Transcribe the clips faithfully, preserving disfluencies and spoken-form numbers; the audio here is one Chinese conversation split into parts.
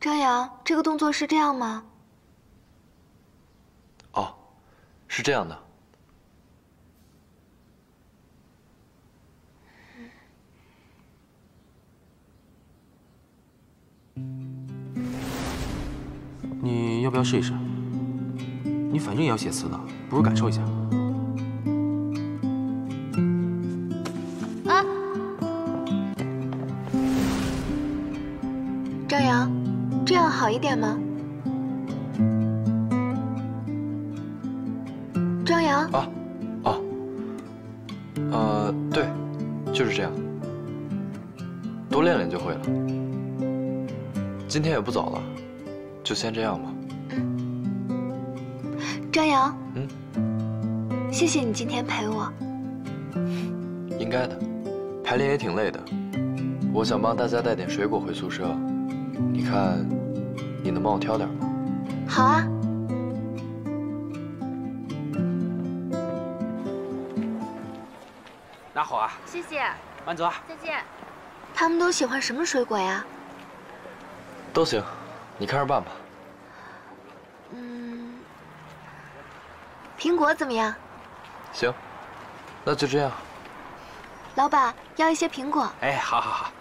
张扬，这个动作是这样吗？哦，是这样的。你要不要试一试？你反正也要写词的，不如感受一下。 张扬，这样好一点吗？张扬啊，哦，呃，对，就是这样，多练练就会了。今天也不早了，就先这样吧。张扬，嗯，谢谢你今天陪我。应该的，排练也挺累的，我想帮大家带点水果回宿舍。 你看，你能帮我挑点吗？好啊。拿好啊。谢谢。慢走啊。再见。他们都喜欢什么水果呀？都行，你看着办吧。嗯，苹果怎么样？行，那就这样。老板，要一些苹果。哎，好好好。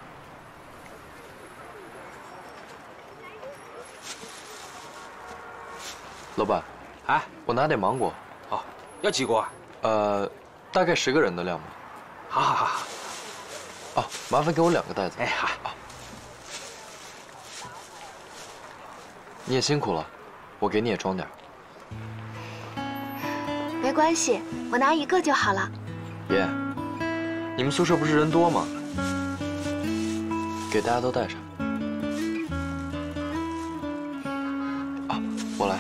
老板，哎，我拿点芒果。哦，要几锅？呃，大概十个人的量吧。好，好，好，好。哦，麻烦给我两个袋子。哎，好。好。你也辛苦了，我给你也装点。没关系，我拿一个就好了。爷，你们宿舍不是人多吗？给大家都带上。啊，我来。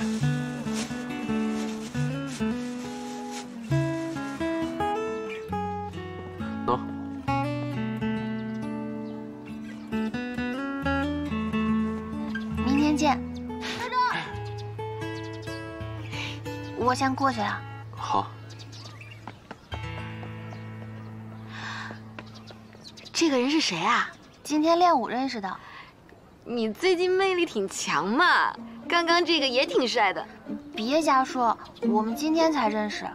我先过去了。好。这个人是谁啊？今天练舞认识的。你最近魅力挺强嘛，刚刚这个也挺帅的。别瞎说，我们今天才认识。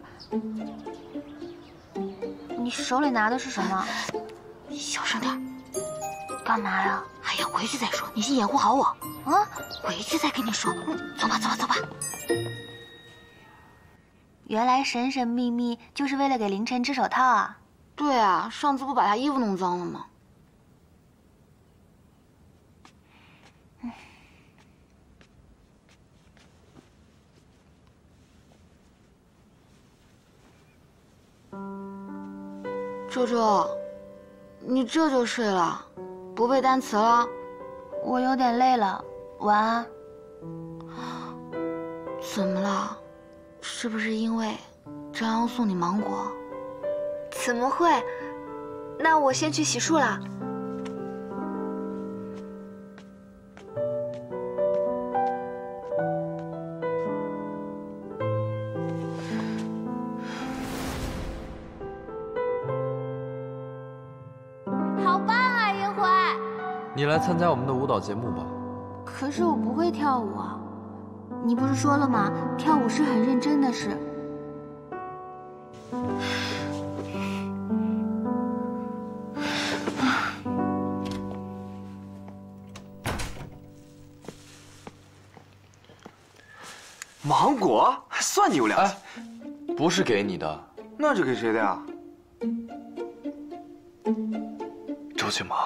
你手里拿的是什么？小声点。干嘛呀？哎呀，回去再说。你先掩护好我。啊？回去再跟你说。走吧，走吧，走吧。 原来神神秘秘就是为了给凌晨织手套啊！对啊，上次不把他衣服弄脏了吗？周周，你这就睡了？不背单词了？我有点累了，晚安。怎么了？ 是不是因为张扬送你芒果？怎么会？那我先去洗漱了。好棒啊，一辉！你来参加我们的舞蹈节目吧。可是我不会跳舞啊。 你不是说了吗？跳舞是很认真的事。芒果，算你有良心。哎，不是给你的，那是给谁的呀？周俊萌，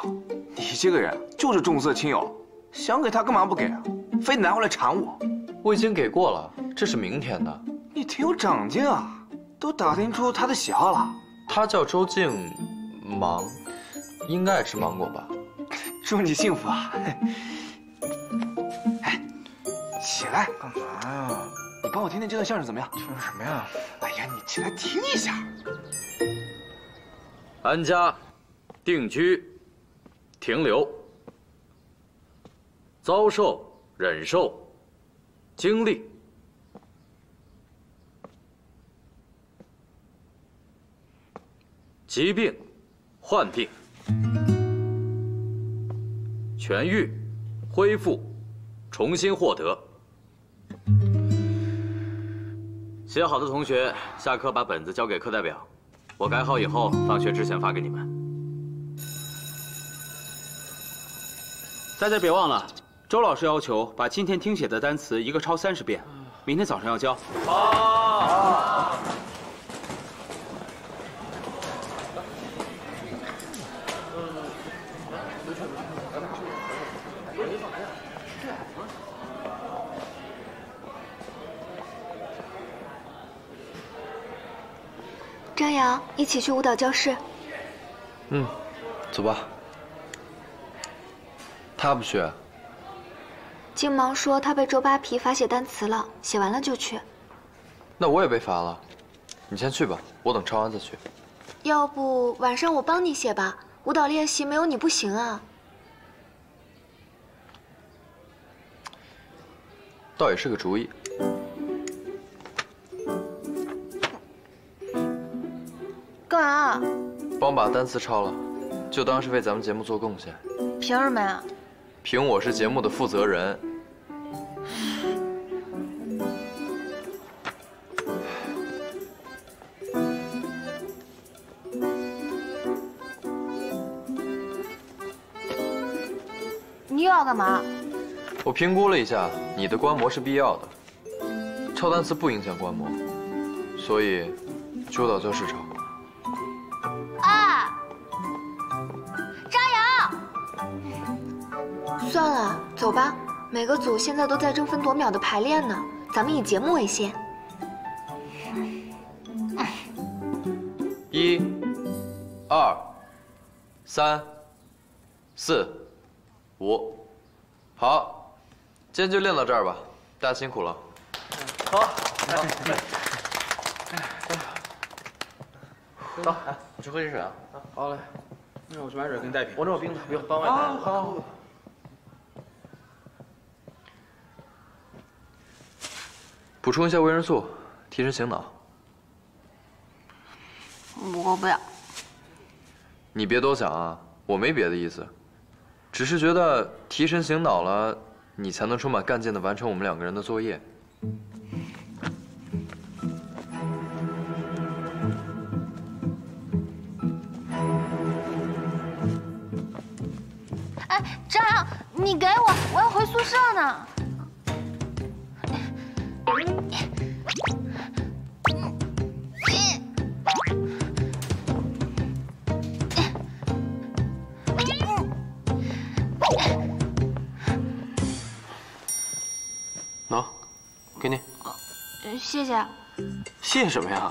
你这个人就是重色轻友，想给他干嘛不给啊？非得拿回来缠我。 我已经给过了，这是明天的。你挺有长进啊，都打听出他的喜好了。他叫周静，芒，应该爱吃芒果吧？祝你幸福啊！哎，起来干嘛呀？你帮我听听这段相声怎么样？这是什么呀？哎呀，你起来听一下。安家，定居，停留，遭受，忍受。 经历，疾病，患病，痊愈，恢复，重新获得。写好的同学，下课把本子交给课代表，我改好以后，放学之前发给你们。 大家别忘了，周老师要求把今天听写的单词一个抄三十遍，明天早上要交。好。张扬，一起去舞蹈教室。嗯，走吧。 他不去。金毛说他被周扒皮罚写单词了，写完了就去。那我也被罚了，你先去吧，我等抄完再去。要不晚上我帮你写吧，舞蹈练习没有你不行啊。倒也是个主意。干嘛啊？帮把单词抄了，就当是为咱们节目做贡献。凭什么呀？ 凭我是节目的负责人，你又要干嘛？我评估了一下，你的观摩是必要的，抄单词不影响观摩，所以去舞蹈教室抄。 算了，走吧。每个组现在都在争分夺秒的排练呢，咱们以节目为先。一、二、三、四、五，好，今天就练到这儿吧，大家辛苦了。好，好，走，我去喝点水啊。好嘞，那我去买水给你带瓶。我这有冰的，不用帮我带。啊，好。 补充一下维生素，提神醒脑。我不要。你别多想啊，我没别的意思，只是觉得提神醒脑了，你才能充满干劲地完成我们两个人的作业。哎，张扬，你给我，我要回宿舍呢。 喏，给你。谢谢。谢谢什么呀？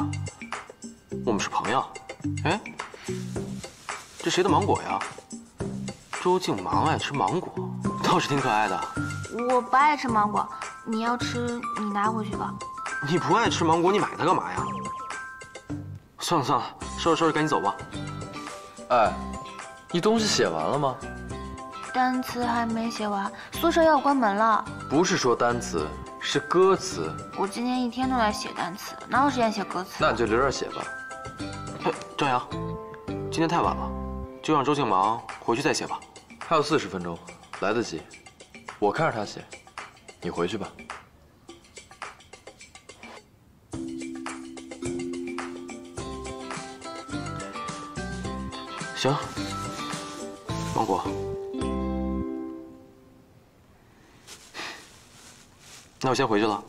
我们是朋友。哎，这谁的芒果呀？周静忙爱吃芒果，倒是挺可爱的。我不爱吃芒果。 你要吃，你拿回去吧。你不爱吃芒果，你买它干嘛呀？算了算了，收拾收拾，赶紧走吧。哎，你东西写完了吗？单词还没写完，宿舍要关门了。不是说单词，是歌词。我今天一天都在写单词，哪有时间写歌词？那你就留着写吧。哎，张扬，今天太晚了，就让周静忙回去再写吧。还有四十分钟，来得及。我看着他写。 你回去吧。行，芒果，那我先回去了。